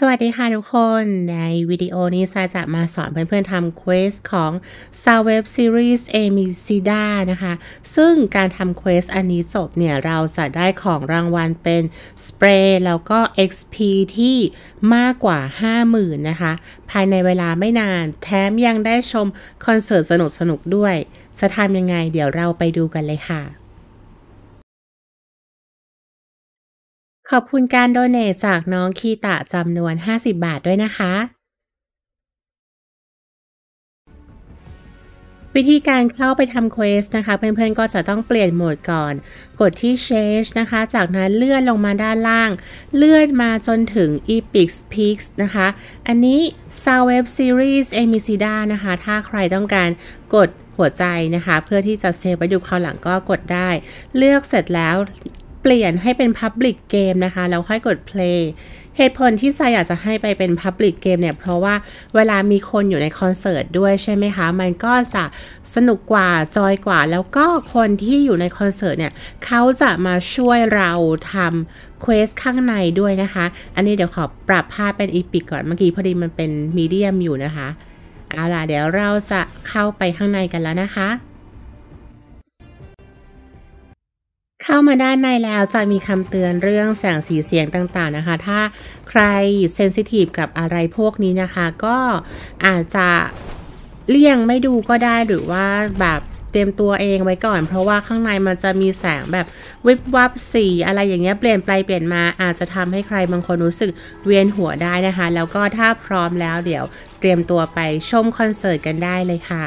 สวัสดีค่ะทุกคนในวิดีโอนี้ซาจะมาสอนเพื่อนๆทำเควสของ South Web Series Amysida นะคะซึ่งการทำเควสอันนี้จบเนี่ยเราจะได้ของรางวัลเป็นสเปรย์แล้วก็ XP ที่มากกว่า 50,000 นะคะภายในเวลาไม่นานแถมยังได้ชมคอนเสิร์ตสนุกๆด้วยจะทำยังไงเดี๋ยวเราไปดูกันเลยค่ะขอบคุณการโดเนทจากน้องคีตะจำนวน50 บาทด้วยนะคะวิธีการเข้าไปทำเควสนะคะเพื่อนๆก็จะต้องเปลี่ยนโหมดก่อนกดที่ Change นะคะจากนั้นเลื่อนลงมาด้านล่างเลื่อนมาจนถึง Epic Peaks นะคะอันนี้ South Web Series Amysida นะคะถ้าใครต้องการกดหัวใจนะคะเพื่อที่จะเซฟไว้ดูคราวหลังก็กดได้เลือกเสร็จแล้วเปลี่ยนให้เป็น Public Game นะคะแล้วค่อยกด Play เหตุผลที่ซาอยากจะให้ไปเป็น Public Game เนี่ยเพราะว่าเวลามีคนอยู่ในคอนเสิร์ตด้วยใช่ไหมคะมันก็จะสนุกกว่าจอยกว่าแล้วก็คนที่อยู่ในคอนเสิร์ตเนี่ยเขาจะมาช่วยเราทำเควสข้างในด้วยนะคะอันนี้เดี๋ยวขอปรับภาพเป็น Epic ก่อนเมื่อกี้พอดีมันเป็น Medium อยู่นะคะเอาล่ะเดี๋ยวเราจะเข้าไปข้างในกันแล้วนะคะเข้ามาด้านในแล้วจะมีคำเตือนเรื่องแสงสีเสียงต่างๆนะคะถ้าใครเซนซิทีฟกับอะไรพวกนี้นะคะก็อาจจะเลี่ยงไม่ดูก็ได้หรือว่าแบบเตรียมตัวเองไว้ก่อนเพราะว่าข้างในมันจะมีแสงแบบวิบวับสีอะไรอย่างเงี้ยเปลี่ยนไปเปลี่ยนมาอาจจะทำให้ใครบางคนรู้สึกเวียนหัวได้นะคะแล้วก็ถ้าพร้อมแล้วเดี๋ยวเตรียมตัวไปชมคอนเสิร์ตกันได้เลยค่ะ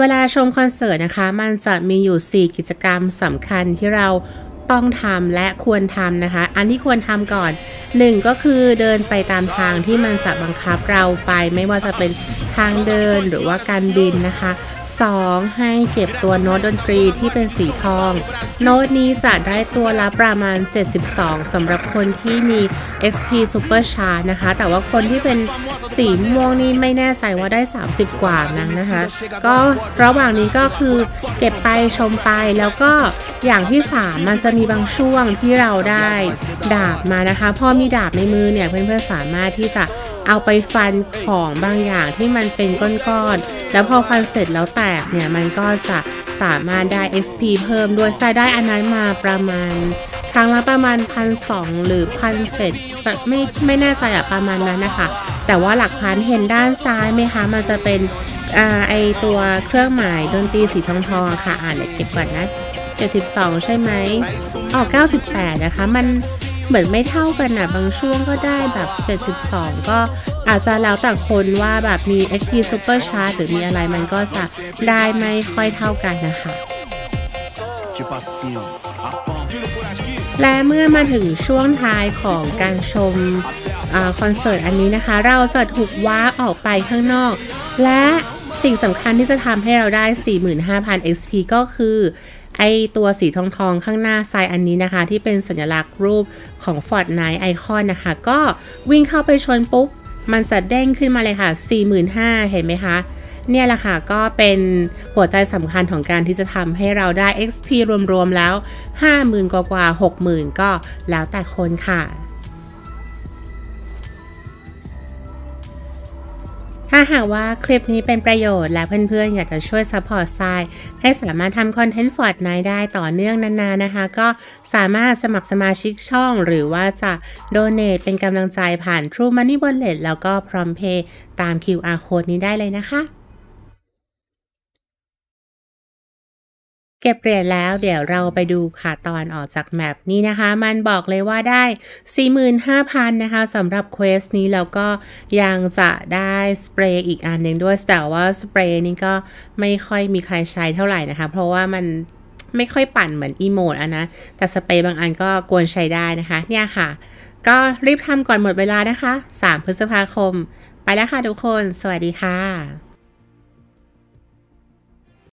เวลาชมคอนเสิร์ตนะคะมันจะมีอยู่4กิจกรรมสำคัญที่เราต้องทำและควรทำนะคะอันที่ควรทำก่อน1ก็คือเดินไปตามทางที่มันจะบังคับเราไปไม่ว่าจะเป็นทางเดินหรือว่าการบินนะคะ2ให้เก็บตัวโน้ตดนตรีที่เป็นสีทองโน้ตนี้จะได้ตัวละประมาณ72สำหรับคนที่มี XP Super Shard นะคะแต่ว่าคนที่เป็นสีม่วงนี่ไม่แน่ใจว่าได้30กว่านั้นนะคะก็ระหว่างนี้ก็คือเก็บไปชมไปแล้วก็อย่างที่3มันจะมีบางช่วงที่เราได้ดาบมานะคะพอมีดาบในมือเนี่ยเพื่อนๆสามารถที่จะเอาไปฟันของบางอย่างที่มันเป็นก้อนๆแล้วพอฟันเสร็จแล้วแตกเนี่ยมันก็จะสามารถได้ XP เพิ่มด้วยซาได้อันนั้นมาประมาณครั้งละประมาณ 1,200 หรือ 1,700 จะไม่แน่ใจอะประมาณนั้นนะคะแต่ว่าหลักพันเห็นด้านซ้ายไหมคะมันจะเป็นไอตัวเครื่องหมายดนตรีสีทองๆค่ะอ่านเก็บก่อนนะ72ใช่ไหมอ๋อ98นะคะมันเหมือนไม่เท่ากันนะบางช่วงก็ได้แบบ72ก็อาจจะแล้วแต่คนว่าแบบมี XP Super Shard หรือมีอะไรมันก็จะได้ไม่ค่อยเท่ากันนะคะและเมื่อมาถึงช่วงท้ายของการชมคอนเสิร์ตอันนี้นะคะเราจะถูกว้าออกไปข้างนอกและสิ่งสำคัญที่จะทำให้เราได้ 45,000 XP ก็คือไอตัวสีทองๆข้างหน้าไซอันนี้นะคะที่เป็นสัญลักษณ์รูปของ Fortnite ไอคอนนะคะก็วิ่งเข้าไปชนปุ๊บมันจะเด้งขึ้นมาเลยค่ะ 45,000 เห็นไหมคะเนี่ยแหละค่ะก็เป็นหัวใจสำคัญของการที่จะทำให้เราได้ XP รวมๆแล้ว 50,000 กว่า 60,000 ก็แล้วแต่คนค่ะถ้าหากว่าคลิปนี้เป็นประโยชน์และเพื่อนๆอยากจะช่วยซัพพอร์ตซายให้สามารถทำคอนเทนต์ Fortnite ได้ต่อเนื่องนานๆนะคะก็สามารถสมัครสมาชิกช่องหรือว่าจะโดเนทเป็นกำลังใจผ่าน True Money Wallet แล้วก็ PromptPay ตาม QR Code นี้ได้เลยนะคะเก็บเหรียญแล้วเดี๋ยวเราไปดูค่ะตอนออกจากแมปนี้นะคะมันบอกเลยว่าได้ 45,000 นะคะสำหรับเควสนี้แล้วก็ยังจะได้สเปรย์อีกอันหนึ่งด้วยแต่ว่าสเปรย์นี้ก็ไม่ค่อยมีใครใช้เท่าไหร่นะคะเพราะว่ามันไม่ค่อยปั่นเหมือนอีโมดนะแต่สเปรย์บางอันก็กวนใช้ได้นะคะเนี่ยค่ะก็รีบทำก่อนหมดเวลานะคะ3 พฤษภาคมไปแล้วค่ะทุกคนสวัสดีค่ะ